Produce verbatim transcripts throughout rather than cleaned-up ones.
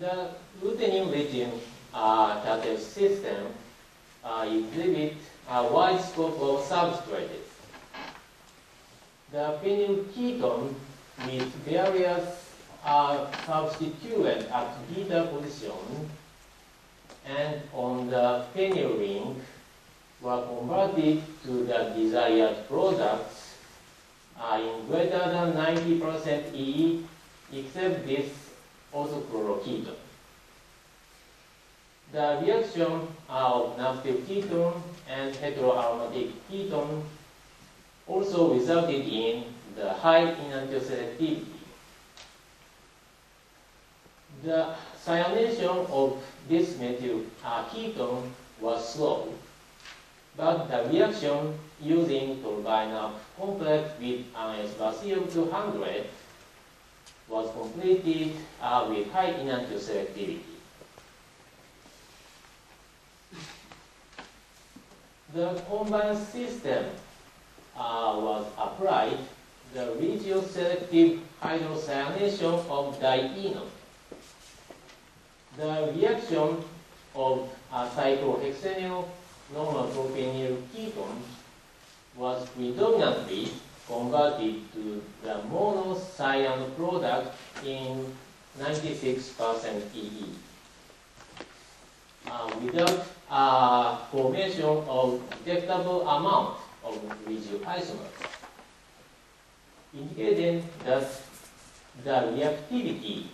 The ruthenium-lithium uh, tartrate system uh, exhibits a wide scope of substrates. The phenyl ketone with various uh, substituents at beta position and on the phenyl ring were converted to the desired products uh, in greater than ninety percent E, except this orthochloroketone. The reaction of naphthol ketone and heteroaromatic ketone also resulted in the high enantiomer selectivity. The cyanation of this methyl ketone was slow, but the reaction using toluene complex with an S B I N A P two hundred was completed uh, with high enantiomer selectivity. The combined system uh, was applied. The regioselective hydrocyanation of dienol. The reaction of uh, cyclohexenyl normal propionyl ketone was predominantly converted to the monocyan product in ninety-six percent E E uh, without uh, formation of detectable amount of regioisomers, indicating that the reactivity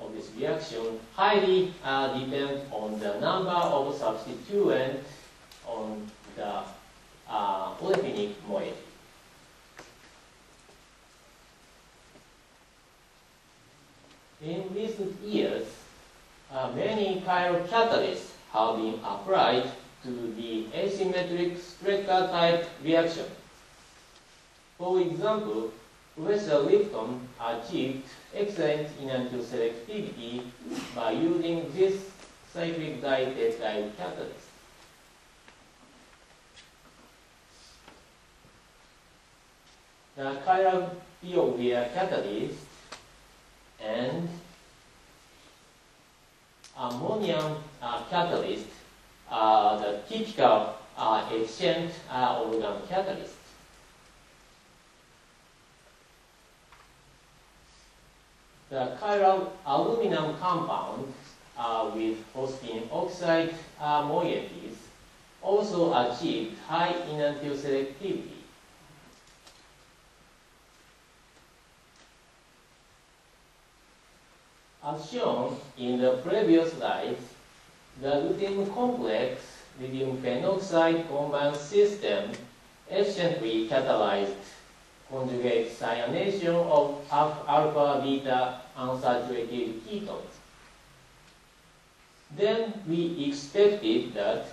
of this reaction highly uh, depends on the number of substituents on the uh, olefinic moiety. In recent years, uh, many chirocatalysts have been applied to the asymmetric Strecker type reaction. For example, Professor Lipton achieved excellent enantiomer selectivity by using this cyclic dipeptide catalyst. The chiral BioBear catalyst and ammonium uh, catalyst are uh, the typical uh, exchange uh, organ catalyst. The chiral aluminum compounds uh, with phosphine oxide uh, moieties also achieved high enantiomer selectivity. As shown in the previous slides, the lutein complex lithium phenoxide combined system efficiently catalyzed conjugate cyanation of alpha beta unsaturated ketones. Then we expected that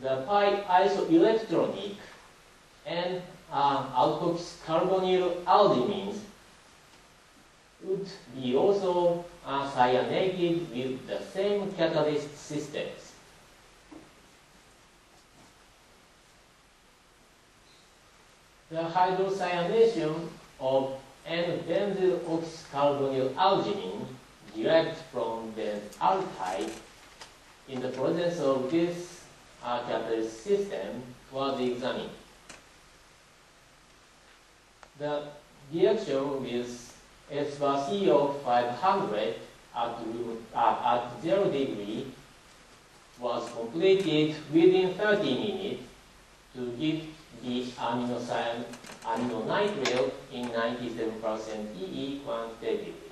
the pi isoelectronic and uh, alkoxy carbonyl aldimines would be also uh, cyanated with the same catalyst systems. The hydrocyanation of N-benzyl oxycarbonylalginine derived from benzylaldehyde in the presence of this uh, catalyst system was examined. The reaction with S B I C O five hundred at, room, uh, at zero degree was completed within thirty minutes to give the aminocyan aminonitrile in ninety-seven percent E E quantitatively.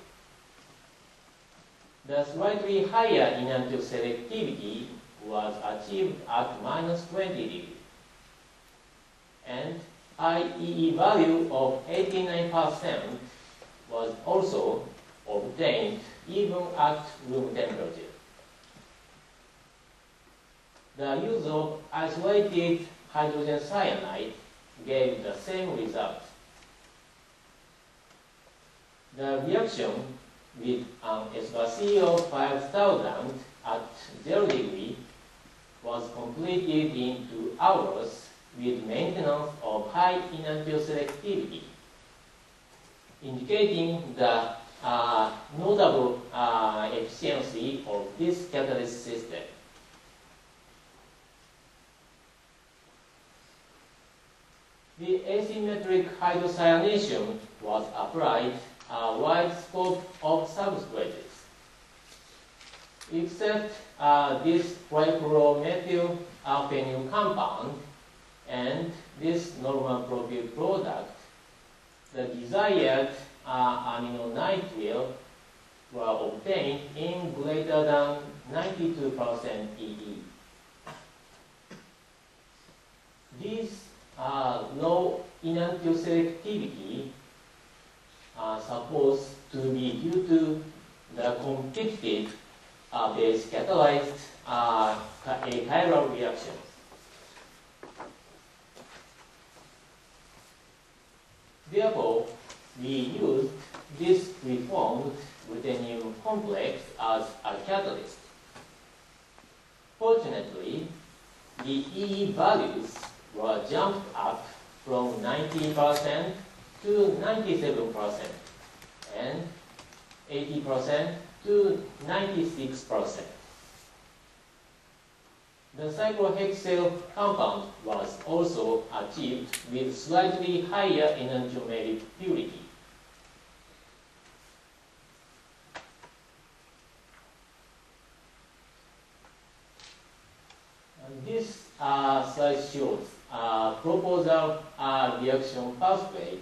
The slightly higher enantiomer selectivity was achieved at minus twenty degrees, and high E E value of eighty-nine percent was also obtained even at room temperature. The use of isolated hydrogen cyanide gave the same result. The reaction with an S B I C O five thousand at zero degree was completed in two hours with maintenance of high enantiomer selectivity, indicating the uh, nodal observable uh, efficiency of this catalyst system. The asymmetric hydrocyanation was applied a wide scope of substrates, except uh, this trichromethyl phenyl compound and this normal propyl product. The desired uh, amino nitrile were obtained in greater than ninety-two percent E E. These uh, low inactive selectivity are supposed to be due to the competitive uh, base catalyzed uh, chiral reactions. Therefore, we used this preformed ruthenium complex as a catalyst. Fortunately, the E E values were jumped up from ninety percent to ninety-seven percent and eighty percent to ninety-six percent. The cyclohexyl compound was also achieved with slightly higher enantiomeric purity. And this uh, slide shows uh, proposal uh, reaction pathway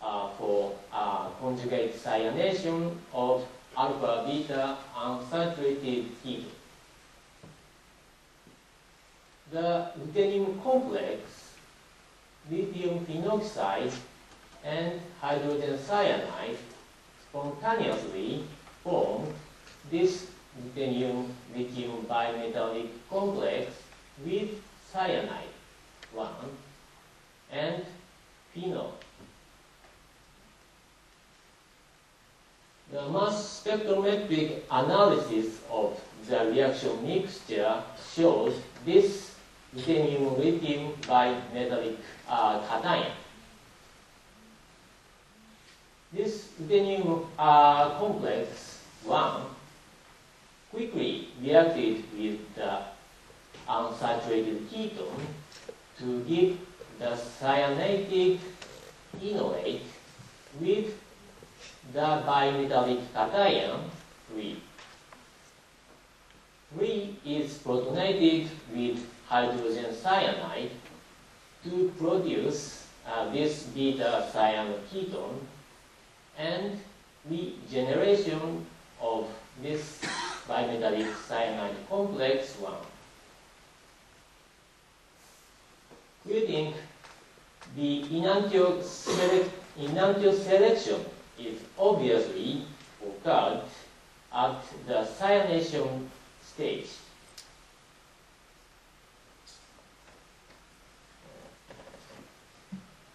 uh, for uh, conjugate cyanation of alpha beta unsaturated heat. The ruthenium complex, lithium phenoxide, and hydrogen cyanide spontaneously formed this ruthenium lithium bimetallic complex with cyanide one and phenol. The mass spectrometric analysis of the reaction mixture shows this ruthenium lithium bimetallic uh, cation. This ruthenium uh, complex one quickly reacted with the unsaturated ketone to give the cyanated enolate with the bimetallic cation three. three is protonated with hydrogen cyanide to produce uh, this beta cyanoketone and regeneration of this bimetallic cyanide complex one, creating the enantioselection enantioselection is obviously occurred at the cyanation stage.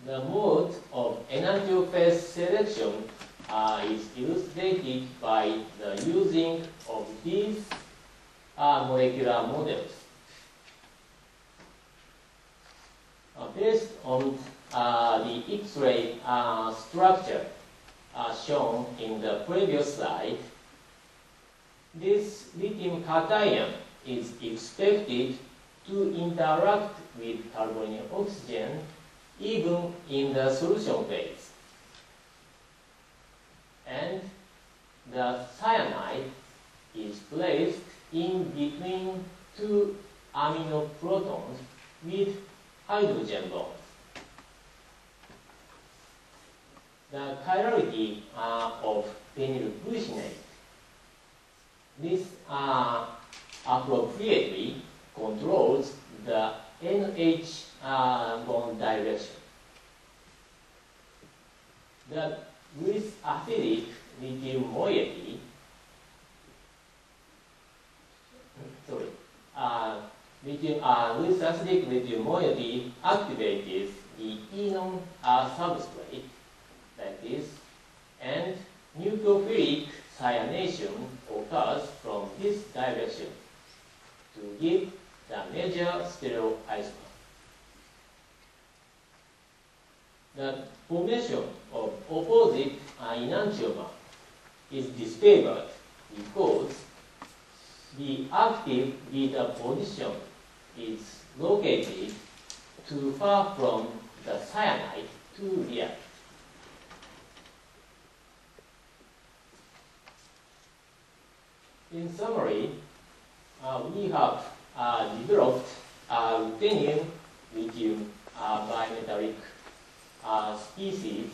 The mode of enantiophase selection uh, is illustrated by the using of these uh, molecular models. Uh, based on uh, the X-ray uh, structure uh, shown in the previous slide, this lithium cation is expected to interact with carbon and oxygen even in the solution phase. And the cyanide is placed in between two amino protons with hydrogen bonds. The chirality uh, of phenylglucinate. This uh, appropriately controls the N H uh, bond direction. The glycacidic lithium moiety, sorry, uh, lithium, uh, glycacidic lithium moiety activates the enone uh, substrate, that is, and nucleophilic cyanation occurs from this direction to give the major stereoisomer. The formation of opposite enantiomer is disfavored because the active leader position is located too far from the cyanide to react. In summary, uh, we have uh, developed a ruthenium lithium uh, bimetallic uh, species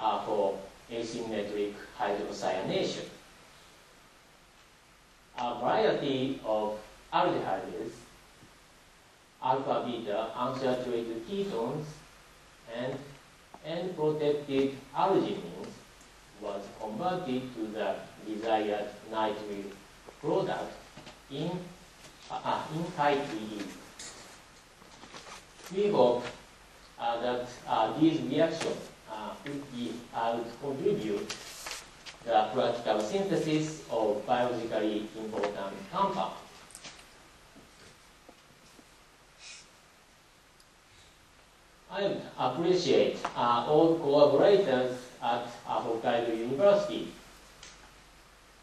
uh, for asymmetric hydrocyanation. A variety of aldehydes, alpha beta unsaturated ketones, and unprotected alginins was converted to the desired nitrile product in, uh, in type E. We hope uh, that uh, these reactions uh, would, be, uh, would contribute the practical synthesis of biologically important compounds. I appreciate uh, all collaborators at uh, Hokkaido University,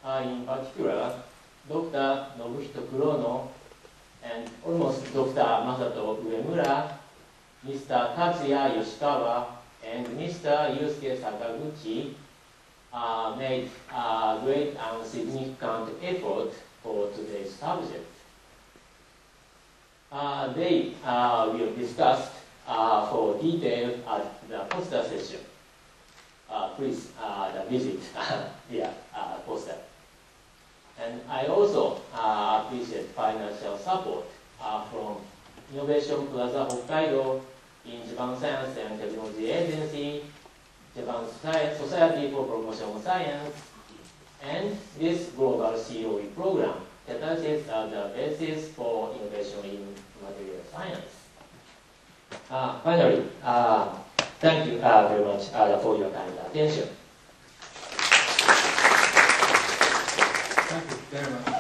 uh, in particular Doctor Nobuhito Kurono and almost Doctor Masato Uemura, Mister Tatsuya Yoshikawa, and Mister Yusuke Sakaguchi uh, made a great and significant effort for today's subject. Uh, they uh, will discuss Uh, for detail at the poster session. Uh, please uh, the visit yeah, uh, poster. And I also uh, appreciate financial support uh, from Innovation Plaza Hokkaido in Japan Science and Technology Agency, Japan Society for Promotion of Science, and this global C O E program that touches as the basis for innovation in material science. Uh, finally, uh, thank you uh, very much uh, for your kind attention. Thank you very much.